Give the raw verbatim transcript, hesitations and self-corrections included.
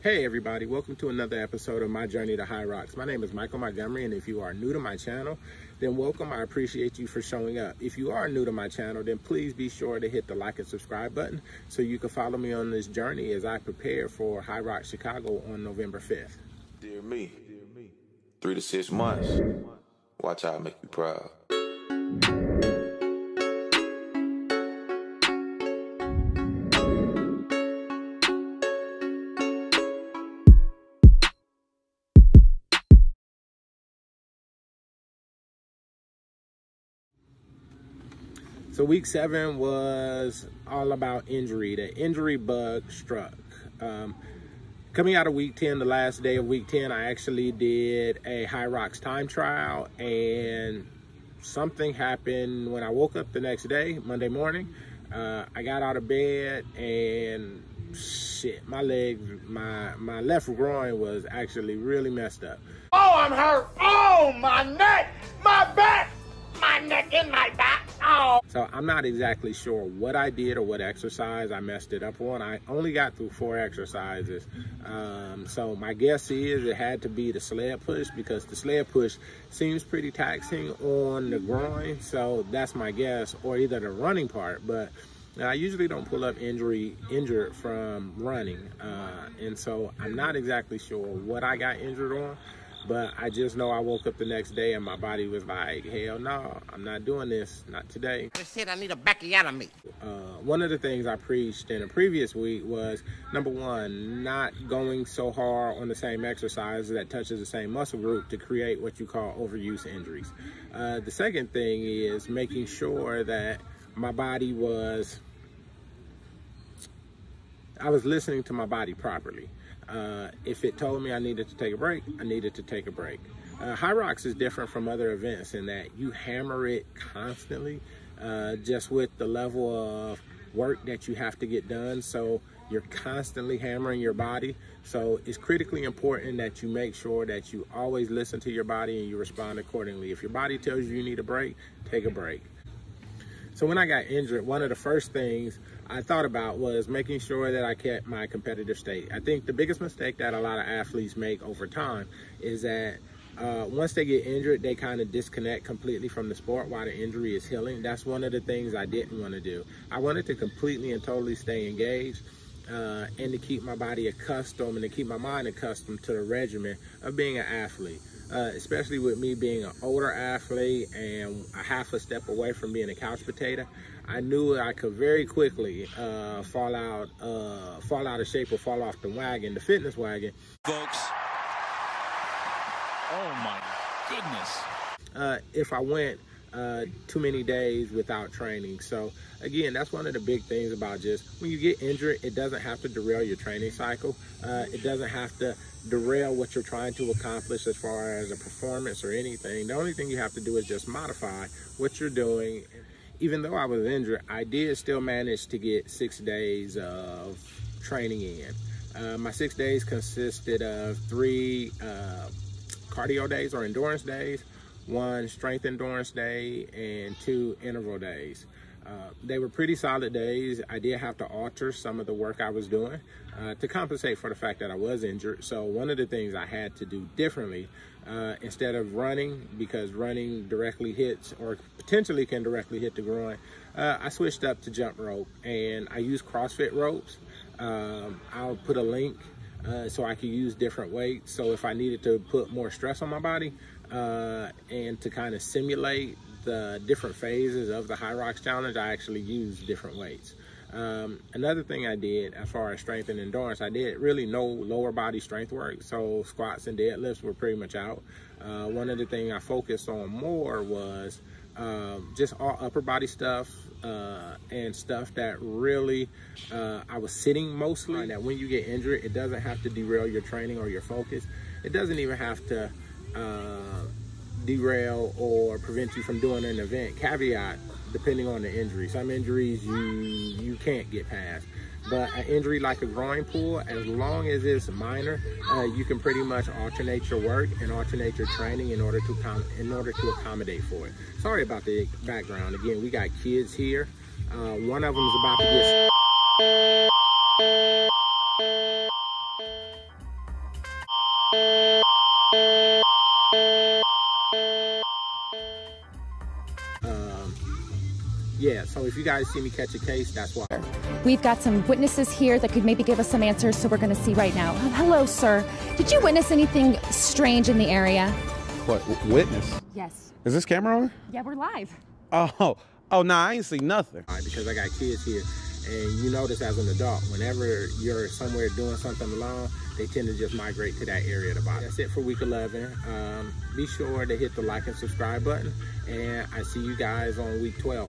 Hey everybody, welcome to another episode of My Journey to Hyrox. My name is Michael Montgomery, and if you are new to my channel, then welcome. I appreciate you for showing up. If you are new to my channel, then please be sure to hit the like and subscribe button so you can follow me on this journey as I prepare for Hyrox Chicago on November fifth. Dear me, three to six months. Watch how I make you proud. So week seven was all about injury. The injury bug struck. Um, coming out of week ten, the last day of week ten, I actually did a Hyrox time trial, and something happened when I woke up the next day, Monday morning. Uh, I got out of bed and shit, my leg, my, my left groin was actually really messed up. Oh, I'm hurt. Oh, my neck, my back, my neck and my back. So I'm not exactly sure what I did or what exercise I messed it up on. I only got through four exercises. Um, so my guess is it had to be the sled push, because the sled push seems pretty taxing on the groin. So that's my guess, or either the running part. But I usually don't pull up injury injured from running. Uh, and so I'm not exactly sure what I got injured on. But I just know I woke up the next day and my body was like, hell no, I'm not doing this, not today. I said I need a backiotomy. Uh, one of the things I preached in a previous week was, number one, not going so hard on the same exercise that touches the same muscle group to create what you call overuse injuries. Uh, the second thing is making sure that my body was, I was listening to my body properly. Uh, if it told me I needed to take a break, I needed to take a break. Uh, Hyrox is different from other events in that you hammer it constantly, uh, just with the level of work that you have to get done. So you're constantly hammering your body. So it's critically important that you make sure that you always listen to your body and you respond accordingly. If your body tells you you need a break, take a break. So when I got injured, one of the first things I thought about was making sure that I kept my competitive state. I think the biggest mistake that a lot of athletes make over time is that uh, once they get injured, they kind of disconnect completely from the sport while the injury is healing. That's one of the things I didn't want to do. I wanted to completely and totally stay engaged uh, and to keep my body accustomed and to keep my mind accustomed to the regimen of being an athlete. Uh, especially with me being an older athlete and a half a step away from being a couch potato, I knew I could very quickly uh, fall out, uh, fall out of shape or fall off the wagon, the fitness wagon. Folks, oh my goodness! Uh, if I went uh, too many days without training, so again, that's one of the big things about just when you get injured, it doesn't have to derail your training cycle. Uh, it doesn't have to derail what you're trying to accomplish as far as a performance or anything. The only thing you have to do is just modify what you're doing. Even though I was injured, I did still manage to get six days of training in. Uh, my six days consisted of three uh, cardio days or endurance days, one strength endurance day, and two interval days. Uh, they were pretty solid days. I did have to alter some of the work I was doing uh, to compensate for the fact that I was injured. So one of the things I had to do differently, uh, instead of running, because running directly hits or potentially can directly hit the groin, uh, I switched up to jump rope, and I used CrossFit ropes. Um, I'll put a link uh, so I could use different weights. So if I needed to put more stress on my body uh, and to kind of simulate the different phases of the Hyrox challenge, I actually used different weights. Um, another thing I did as far as strength and endurance, I did really no lower body strength work. So squats and deadlifts were pretty much out. Uh, one of the things I focused on more was um, just all upper body stuff uh, and stuff that really, uh, I was sitting mostly. And that when you get injured, it doesn't have to derail your training or your focus. It doesn't even have to uh, derail or prevent you from doing an event. Caveat, depending on the injury. Some injuries you you can't get past, but an injury like a groin pull, as long as it's minor, uh, you can pretty much alternate your work and alternate your training in order to com in order to accommodate for it. Sorry about the background. Again, we got kids here. Uh, one of them is about to get. Um, yeah, so if you guys see me catch a case, that's why. We've got some witnesses here that could maybe give us some answers, so we're going to see right now. Hello, sir. Did you witness anything strange in the area? What, witness? Yes. Is this camera on? Yeah, we're live. Oh, oh, nah, I ain't see nothing. Because I got kids here. And you notice as an adult, whenever you're somewhere doing something alone, they tend to just migrate to that area at the bottom. That's it for week eleven. Um, be sure to hit the like and subscribe button. And I see you guys on week twelve.